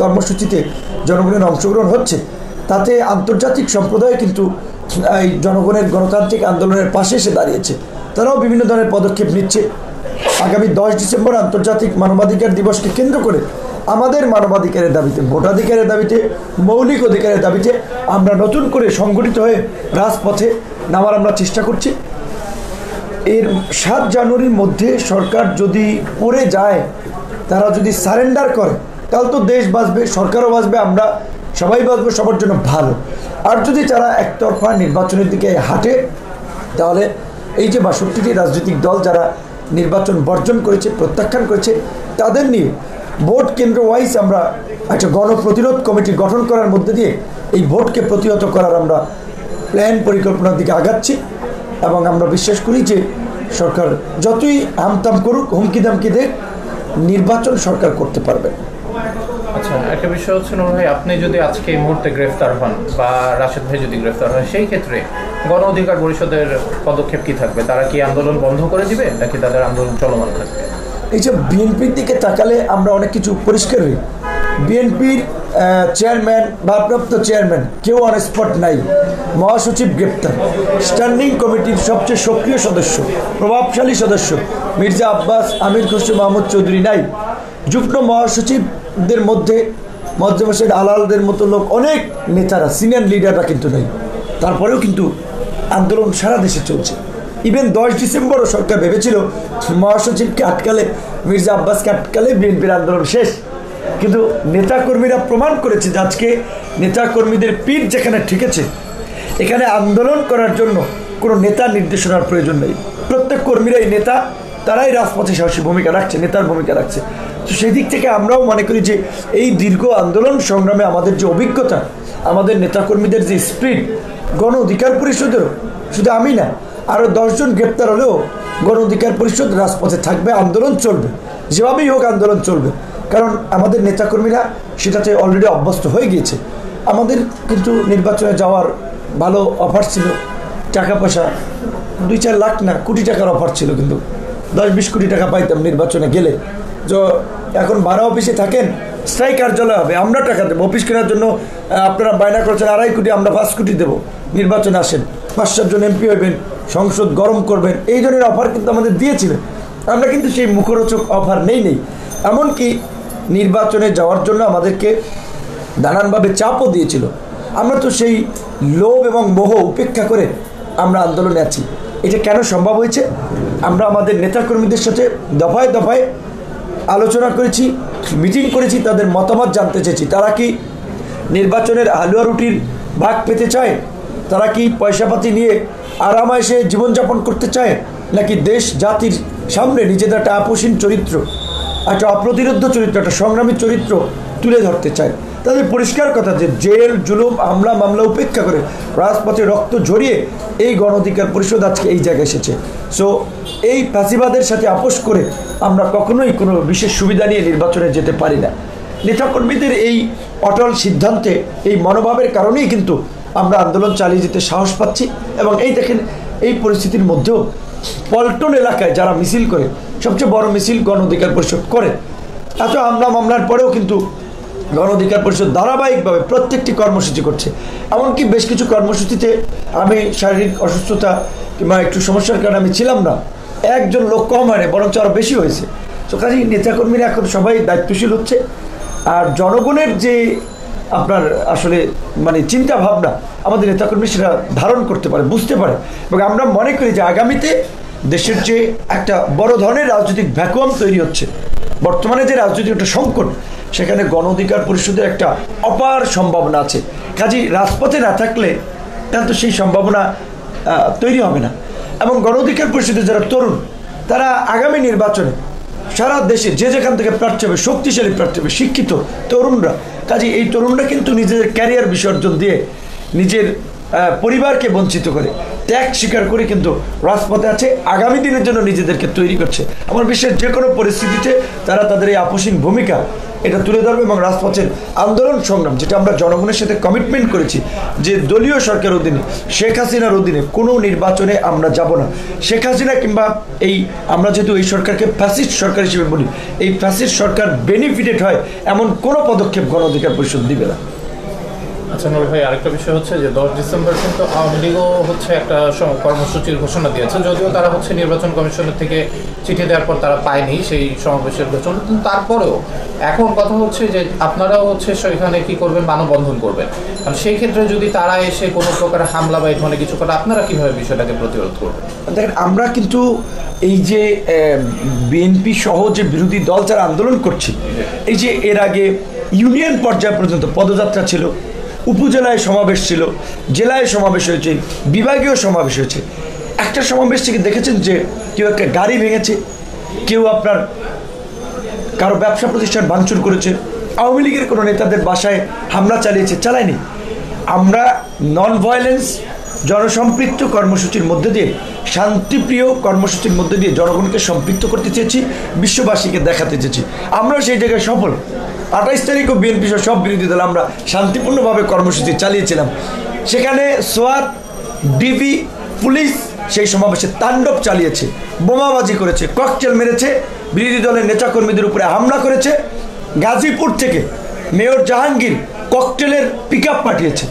কর্মসূচিতে জনগণের অংশগ্রহণ হচ্ছে তাতে আন্তর্জাতিক সম্প্রদায় কিন্তু এই জনগণের গণতান্ত্রিক আন্দোলনের পাশে এসে দাঁড়িয়েছে। তারাও বিভিন্ন ধরনের পদক্ষেপ নিচ্ছে। আগামী 10 ডিসেম্বর আন্তর্জাতিক মানবাধিকার দিবসকে কেন্দ্র করে আমাদের মানবাধিকারের দাবিতে, ভোটাধিকারের দাবিতে, মৌলিক অধিকারের দাবিতে আমরা নতুন করে সংগঠিত হয়ে রাজপথে নামার আমরা চেষ্টা করছি। এর 7 জানুয়ারির মধ্যে সরকার যদি পড়ে যায়, তারা যদি সারেন্ডার করে, তাহলে তো দেশ বাঁচবে, সরকারও বাঁচবে, আমরা সবাই বাঁচবো, সবার জন্য ভালো। আর যদি তারা একতরফা নির্বাচনের দিকে হাঁটে, তাহলে এই যে 62টি রাজনৈতিক দল যারা নির্বাচন বর্জন করেছে, প্রত্যাখ্যান করেছে, তাদের নিয়ে ভোট কেন্দ্র ওয়াইজ আমরা একটা গণপ্রতিরোধ কমিটি গঠন করার মধ্যে দিয়ে এই ভোটকে প্রতিহত করার আমরা প্ল্যান পরিকল্পনার দিকে আগাচ্ছি। এবং আমরা বিশ্বাস করি যে সরকার যতই আমতাম করুক, হুমকি দামকি দেখ, নির্বাচন সরকার করতে পারবে। আচ্ছা, একটা বিষয় হচ্ছে নুর ভাই, আপনি যদি আজকে এই মুহূর্তে গ্রেফতার হন বা রাশেদ ভাই যদি গ্রেফতার হন, সেই ক্ষেত্রে গণ অধিকার পরিষদের পদক্ষেপ কি থাকবে? তারা কি আন্দোলন বন্ধ করে দিবে, নাকি তাদের আন্দোলন চলমান থাকবে? এই যে বিএনপির দিকে তাকালে আমরা অনেক কিছু পরিষ্কার হই। বিএনপির চেয়ারম্যান, ভারপ্রাপ্ত চেয়ারম্যান কেউ অন স্পট নাই, মহাসচিব গ্রেপ্তার, স্ট্যান্ডিং কমিটির সবচেয়ে সক্রিয় সদস্য, প্রভাবশালী সদস্য মির্জা আব্বাস, আমির খসরু মাহমুদ চৌধুরী নাই, যুগ্ম মহাসচিবদের মধ্যে মজ্জেম হোসেন আলালদের মতো লোক, অনেক নেতারা, সিনিয়র লিডাররা কিন্তু নেই। তারপরেও কিন্তু আন্দোলন সারা দেশে চলছে। ইভেন 10 ডিসেম্বরও সরকার ভেবেছিল মহাসচিবকে আটকালে, মির্জা আব্বাসকে আটকালে বিএনপির আন্দোলন শেষ, কিন্তু নেতাকর্মীরা প্রমাণ করেছে যে আজকে নেতাকর্মীদের পিঠ যেখানে ঠেকেছে, এখানে আন্দোলন করার জন্য কোনো নেতা নির্দেশনার প্রয়োজন নেই। প্রত্যেক কর্মীরাই নেতা, তারাই রাজপথে সাহসী ভূমিকা রাখছে, নেতার ভূমিকা রাখছে। তো সেই দিক থেকে আমরাও মনে করি যে এই দীর্ঘ আন্দোলন সংগ্রামে আমাদের যে অভিজ্ঞতা, আমাদের নেতাকর্মীদের যে স্পিড, গণ অধিকার পরিষদেরও, শুধু আমি না, আরও 10 জন গ্রেপ্তার হলেও গণ অধিকার পরিষদ রাজপথে থাকবে, আন্দোলন চলবে, যেভাবেই হোক আন্দোলন চলবে। কারণ আমাদের নেতাকর্মীরা সেটাতে অলরেডি অভ্যস্ত হয়ে গিয়েছে। আমাদের কিন্তু নির্বাচনে যাওয়ার ভালো অফার ছিল, টাকা পয়সা 2-4 লাখ না, কোটি টাকার অফার ছিল, কিন্তু 10-20 কোটি টাকা পাইতাম নির্বাচনে গেলে। যে এখন ভাড়া অফিসে থাকেন, স্থায়ী কার্যালয় হবে, আমরা টাকা দেবো, অফিস কেনার জন্য আপনারা বায়না করছেন 2.5 কোটি, আমরা 5 কোটি দেবো, নির্বাচনে আসেন, 5-7 জন এমপি হইবেন, সংসদ গরম করবেন, এই ধরনের অফার কিন্তু আমাদের দিয়েছিলেন। আমরা কিন্তু সেই মুখরোচক অফার নেই। এমনকি নির্বাচনে যাওয়ার জন্য আমাদেরকে নানানভাবে চাপও দিয়েছিল। আমরা তো সেই লোভ এবং মোহ উপেক্ষা করে আমরা আন্দোলনে আছি। এটা কেন সম্ভব হয়েছে? আমরা আমাদের নেতাকর্মীদের সাথে দফায় দফায় আলোচনা করেছি, মিটিং করেছি, তাদের মতামত জানতে চেয়েছি। তারা কি নির্বাচনের হালুয়া রুটির ভাগ পেতে চায়? তারা কি পয়সাপাতি নিয়ে আরামায়েশে জীবনযাপন করতে চায়, নাকি দেশ জাতির সামনে নিজেদের একটা আপোষহীন চরিত্র, একটা অপ্রতিরোধ চরিত্র, একটা সংগ্রামী চরিত্র তুলে ধরতে চায়? তাদের পরিষ্কার কথা যে জেল, জুলুম, হামলা, মামলা উপেক্ষা করে রাজপথে রক্ত ঝরিয়ে এই গণ অধিকার পরিষদ আজকে এই জায়গায় এসেছে। সো এই ফাঁসিবাদের সাথে আপোষ করে আমরা কখনোই কোনো বিশেষ সুবিধা নিয়ে নির্বাচনে যেতে পারি না। নেতাকর্মীদের এই অটল সিদ্ধান্তে, এই মনোভাবের কারণেই কিন্তু আমরা আন্দোলন চালিয়ে যেতে সাহস পাচ্ছি। এবং এই দেখেন, এই পরিস্থিতির মধ্যেও পল্টন এলাকায় যারা মিছিল করে, সবচেয়ে বড় মিছিল গণ অধিকার পরিষদ করে, এত হামলা মামলার পরেও কিন্তু গণ অধিকার পরিষদ ধারাবাহিকভাবে প্রত্যেকটি কর্মসূচি করছে। এমনকি বেশ কিছু কর্মসূচিতে আমি শারীরিক অসুস্থতা কিংবা একটু সমস্যার কারণে আমি ছিলাম না, 1 জন লোক কম হয় না, বরঞ্চ আরও বেশি হয়েছে। তো কাজেই নেতাকর্মীরা এখন সবাই দায়িত্বশীল হচ্ছে। আর জনগণের যে আপনার আসলে মানে চিন্তা ভাবনা আমাদের নেতাকর্মী সেটা ধারণ করতে পারে, বুঝতে পারে। এবং আমরা মনে করি যে আগামীতে দেশের যে একটা বড় ধরনের রাজনৈতিক ভ্যাকুয়াম তৈরি হচ্ছে, বর্তমানে যে রাজনৈতিক একটা সংকট, সেখানে গণ অধিকার পরিষদের একটা অপার সম্ভাবনা আছে। কাজেই রাজপথে না থাকলে তার তো সেই সম্ভাবনা তৈরি হবে না। এবং গণ অধিকার পরিষদের যারা তরুণ, তারা আগামী নির্বাচনে সারা দেশে যে যেখান থেকে প্রার্থী হবে, শক্তিশালী প্রার্থী হবে, শিক্ষিত তরুণরা। কাজেই এই তরুণরা কিন্তু নিজেদের ক্যারিয়ার বিসর্জন দিয়ে, নিজের परिवार के वंचित करे त्याग स्वीकार करे किन्तु राजपथे आछे आगामी दिनेर जोन्नो निजेदेरके तैरि करछे आमार विश्वास जे कोनो परिस्थितिते तारा तादेर एई आपोषहीन भूमिका एटा तुले धरबे एबं राजपथेर आंदोलन संग्राम जेटा आमरा जनगणनेर साथे कमिटमेंट करेछि जे दलीय सरकारेर अधीने शेख हासिनार अधीने कोनो निर्वाचने आमरा যাব না। शेख हासिना किंबा এই আমরা যেহেতু এই সরকারকে ফ্যাসিস্ট সরকার হিসেবে বলি এই ফ্যাসিস্ট সরকার বেনিফিটেড হয় এমন কোনো পদক্ষেপ গণ অধিকার পরিষদ দিবে না। আচ্ছা নবী ভাই আরেকটা বিষয় হচ্ছে যে 10 ডিসেম্বর কিন্তু আওয়ামী লীগও হচ্ছে একটা কর্মসূচির ঘোষণা দিয়েছে, যদিও তারা হচ্ছে নির্বাচন কমিশনের থেকে চিঠি দেওয়ার পর তারা পায়নি সেই সমাবেশের ঘোষণা, কিন্তু তারপরেও এখন কথা হচ্ছে যে আপনারাও হচ্ছে সেখানে কী করবেন, মানববন্ধন করবেন, কারণ সেই ক্ষেত্রে যদি তারা এসে কোনো প্রকার হামলা বা এই ধরনের কিছু করে আপনারা কীভাবে বিষয়টাকে প্রতিরোধ করবেন? দেখেন আমরা কিন্তু এই যে বিএনপি সহ যে বিরোধী দল যারা আন্দোলন করছে এই যে এর আগে ইউনিয়ন পর্যায় পর্যন্ত পদযাত্রা ছিল, উপজেলায় সমাবেশ ছিল, জেলায় সমাবেশ হয়েছে, বিভাগীয় সমাবেশ হয়েছে। একটা সমাবেশ থেকে দেখেছেন যে কেউ একটা গাড়ি ভেঙেছে, কেউ আপনার কারো ব্যবসা প্রতিষ্ঠান ভাঙচুর করেছে, আওয়ামী লীগের কোনো নেতাদের বাসায় হামলা চালিয়েছে, চালায়নি। আমরা নন ভায়োলেন্স জনসম্পৃক্ত কর্মসূচির মধ্যে দিয়ে শান্তিপ্রিয় কর্মসূচির মধ্যে দিয়ে জনগণকে সম্পৃক্ত করতে চেয়েছি, বিশ্ববাসীকে দেখাতে চেয়েছি আমরা সেই জায়গায় সফল। 28 তারিখও বিএনপি সহ সব বিরোধী দল আমরা শান্তিপূর্ণভাবে কর্মসূচি চালিয়েছিলাম, সেখানে সোয়াত ডিবি পুলিশ সেই সমাবেশে তাণ্ডব চালিয়েছে, বোমাবাজি করেছে, ককটেল মেরেছে, বিরোধী দলের নেতাকর্মীদের উপরে হামলা করেছে। গাজীপুর থেকে মেয়র জাহাঙ্গীর ককটেলের পিক আপ পাঠিয়েছে,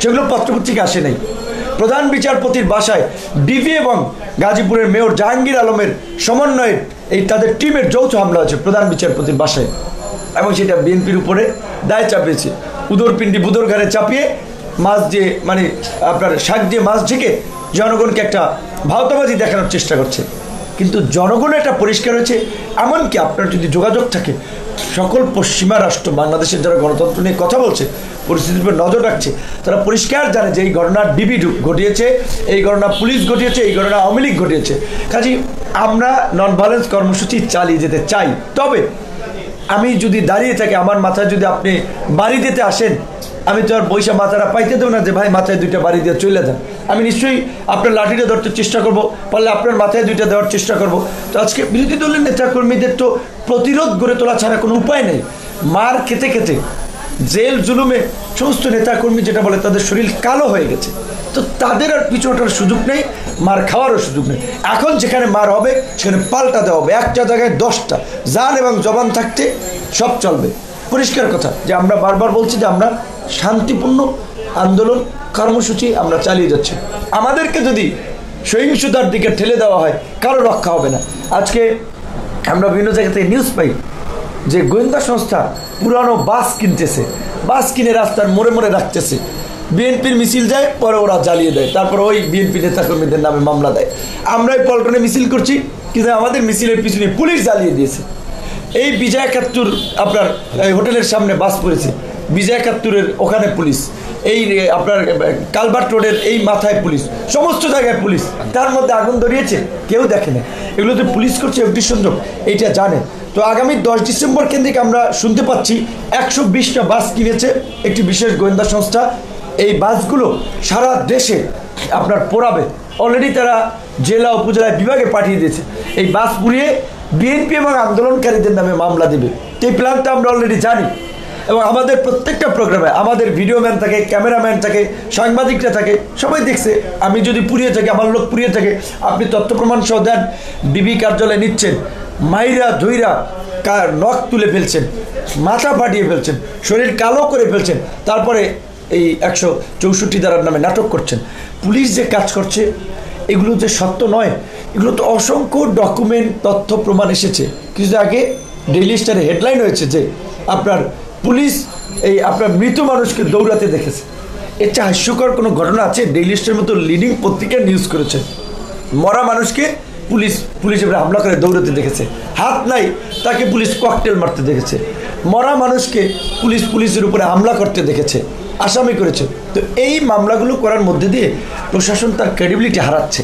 সেগুলো পত্রপত্রিকা আসে নাই। প্রধান বিচারপতির বাসায় ডিবি এবং গাজীপুরের মেয়র জাহাঙ্গীর আলমের সমন্বয়ে এই তাদের টিমের যৌথ হামলা হয়েছে প্রধান বিচারপতির বাসায়, এবং সেটা বিএনপির উপরে দায় চাপিয়েছে। উদরপিণ্ডি বুদরঘাড়ে চাপিয়ে মাছ দিয়ে মানে আপনার শাক দিয়ে মাছ ঢেকে জনগণকে একটা ভাওতাবাজি দেখানোর চেষ্টা করছে, কিন্তু জনগণ এটা পরিষ্কার হয়েছে। এমনকি আপনার যদি যোগাযোগ থাকে সকল পশ্চিমা রাষ্ট্র বাংলাদেশের যারা গণতন্ত্র নিয়ে কথা বলছে পরিস্থিতির উপর নজর রাখছে তারা পরিষ্কার জানে যে এই ঘটনা ডিবি ঘটিয়েছে, এই ঘটনা পুলিশ ঘটিয়েছে, এই ঘটনা আওয়ামী লীগ ঘটিয়েছে। কাজেই আমরা নন ভায়োলেন্স কর্মসূচি চালিয়ে যেতে চাই, তবে আমি যদি দাঁড়িয়ে থাকি আমার মাথায় যদি আপনি বাড়ি দিতে আসেন আমি তো আর বৈশা মাথাটা পাইতে দেবো না যে ভাই মাথায় 2টা বাড়ি দিয়ে চলে যান। আমি নিশ্চয়ই আপনার লাঠিটা ধরতে চেষ্টা করব, পারলে আপনার মাথায় 2টা দেওয়ার চেষ্টা করব। তো আজকে বিরোধী দলের নেতাকর্মীদের তো প্রতিরোধ গড়ে তোলা ছাড়া কোনো উপায় নেই। মার খেতে খেতে জেল জুলুমে সমস্ত নেতাকর্মী যেটা বলে তাদের শরীর কালো হয়ে গেছে, তো তাদের আর পিছুটার সুযোগ নেই, মার খাওয়ারও সুযোগ নেই। এখন যেখানে মার হবে সেখানে পাল্টা দেওয়া হবে, একটা জায়গায় 10টা জান এবং জবান থাকতে সব চলবে। পরিষ্কার কথা যে আমরা বারবার বলছি যে আমরা শান্তিপূর্ণ আন্দোলন কর্মসূচি আমরা চালিয়ে যাচ্ছি। আমাদেরকে যদি সহিংসতার দিকে ঠেলে দেওয়া হয় কারো রক্ষা হবে না। আজকে আমরা বিভিন্ন জায়গা থেকে নিউজ পাই যে গোয়েন্দা সংস্থা পুরানো বাস কিনতেছে, বাস কিনে রাস্তার মোড়ে মোড়ে রাখতেছে, বিএনপির মিছিল যায় পরে ওরা জ্বালিয়ে দেয়, তারপর ওই বিএনপি নেতাকর্মীদের নামে মামলা দেয়। আমরাই পল্টনে মিছিল করছি কিন্তু আমাদের মিছিলের পিছনে পুলিশ জ্বালিয়ে দিয়েছে। এই বিজয় 71 আপনার হোটেলের সামনে বাস পড়েছে, বিজয় 71-এর ওখানে পুলিশ, এই আপনার কালভার্ট রোডের এই মাথায় পুলিশ, সমস্ত জায়গায় পুলিশ, তার মধ্যে আগুন ধরিয়েছে, কেউ দেখে না। এগুলো তো পুলিশ করছে, একটি সংযোগ এইটা জানে। তো আগামী 10 ডিসেম্বর কেন্দ্রিক আমরা শুনতে পাচ্ছি 120টা বাস কিনেছে একটি বিশেষ গোয়েন্দা সংস্থা, এই বাসগুলো সারা দেশে আপনার পোড়াবে। অলরেডি তারা জেলা উপজেলা বিভাগে পাঠিয়ে দিয়েছে, এই বাস পুড়িয়ে বিএনপি এবং আন্দোলনকারীদের নামে মামলা দেবে। এই প্ল্যানটা আমরা অলরেডি জানি এবং আমাদের প্রত্যেকটা প্রোগ্রামে আমাদের ভিডিওম্যান থাকে, ক্যামেরাম্যান থাকে, সাংবাদিকরা থাকে, সবাই দেখছে। আমি যদি পুড়িয়ে থাকি, আমার লোক পুড়িয়ে থাকে, আপনি তথ্য প্রমাণ সহ দেন, ডিবি কার্যালয়ে নিচ্ছেন, মাইরা ধৈরা কার নখ তুলে ফেলছেন, মাথা ফাটিয়ে ফেলছেন, শরীর কালো করে ফেলছেন, তারপরে এই 164 ধারার নামে নাটক করছেন। পুলিশ যে কাজ করছে এগুলো যে সত্য নয়, এগুলো তো অসংখ্য ডকুমেন্ট তথ্য প্রমাণ এসেছে। কিছুদিন আগে ডেইলি স্টারে হেডলাইন হয়েছে যে আপনার পুলিশ এই আপনার মৃত মানুষকে দৌড়াতে দেখেছে। এর চেয়ে হাস্যকর কোনো ঘটনা আছে? ডেইলি স্টারের মতো লিডিং পত্রিকা নিউজ করেছে মরা মানুষকে পুলিশ এবার হামলা করে দৌড়াতে দেখেছে, হাত নাই তাকে পুলিশ ককটেল মারতে দেখেছে, মরা মানুষকে পুলিশের উপরে হামলা করতে দেখেছে, আসামি করেছে। তো এই মামলাগুলো করার মধ্যে দিয়ে প্রশাসন তার ক্রেডিবিলিটি হারাচ্ছে,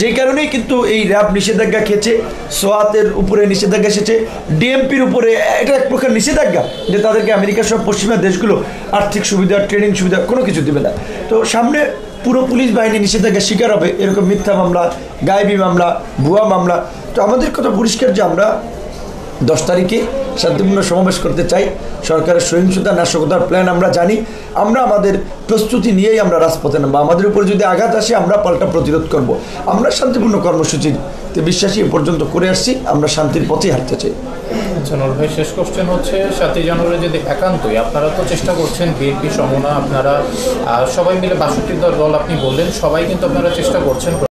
যেই কারণেই কিন্তু এই র্যাব নিষেধাজ্ঞা খেয়েছে, সোয়াতের উপরে নিষেধাজ্ঞা এসেছে, ডিএমপির উপরে এটা এক প্রকার নিষেধাজ্ঞা যে তাদেরকে আমেরিকার সব পশ্চিমা দেশগুলো আর্থিক সুবিধা, ট্রেনিং সুবিধা কোনো কিছু দেবে না। তো সামনে পুরো পুলিশ বাহিনী নিষেধাজ্ঞা শিকার হবে এরকম মিথ্যা মামলা গায়েবী মামলা ভুয়া মামলা। তো আমাদের কথা পরিষ্কার যে আমরা 10 তারিখে শান্তিপূর্ণ সমাবেশ করতে চাই। সরকারের সহিংসতা নাশকতার প্ল্যান আমরা জানি, আমরা আমাদের প্রস্তুতি নিয়েই আমরা রাজপথে নামব। আমাদের উপর যদি আঘাত আসে আমরা পাল্টা প্রতিরোধ করব। আমরা শান্তিপূর্ণ কর্মসূচিতে বিশ্বাসী এ পর্যন্ত করে আসছি, আমরা শান্তির পথেই হাঁটতে চাই। ভাই শেষ কোশ্চেন হচ্ছে 7ই জানুয়ারি যদি একান্তই আপনারা তো চেষ্টা করছেন বিএনপি সমনা আপনারা সবাই মিলে 62 দল আপনি বললেন সবাই কিন্তু আপনারা চেষ্টা করছেন।